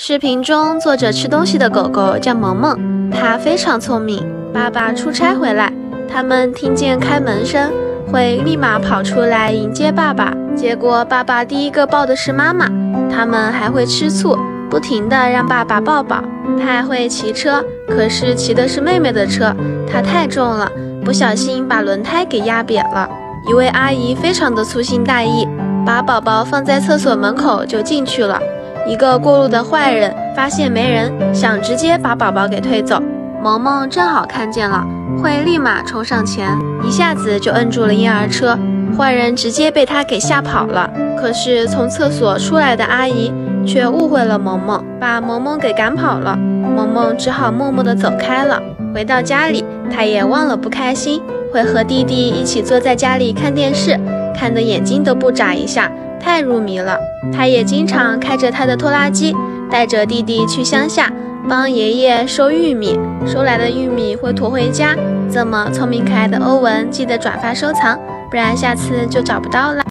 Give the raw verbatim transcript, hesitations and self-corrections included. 视频中，作者吃东西的狗狗叫萌萌，它非常聪明。爸爸出差回来，他们听见开门声，会立马跑出来迎接爸爸。结果爸爸第一个抱的是妈妈，他们还会吃醋，不停地让爸爸抱抱。他还会骑车，可是骑的是妹妹的车，它太重了，不小心把轮胎给压扁了。一位阿姨非常的粗心大意，把宝宝放在厕所门口就进去了。一个过路的坏人发现没人，想直接把宝宝给推走。萌萌正好看见了，会立马冲上前，一下子就摁住了婴儿车。坏人直接被他给吓跑了。可是从厕所出来的阿姨却误会了萌萌，把萌萌给赶跑了。萌萌只好默默地走开了。回到家里，她也忘了不开心，会和弟弟一起坐在家里看电视，看得眼睛都不眨一下，太入迷了。他也经常开着他的拖拉机，带着弟弟去乡下帮爷爷收玉米，收来的玉米会驮回家。这么聪明可爱的欧文，记得转发收藏，不然下次就找不到了。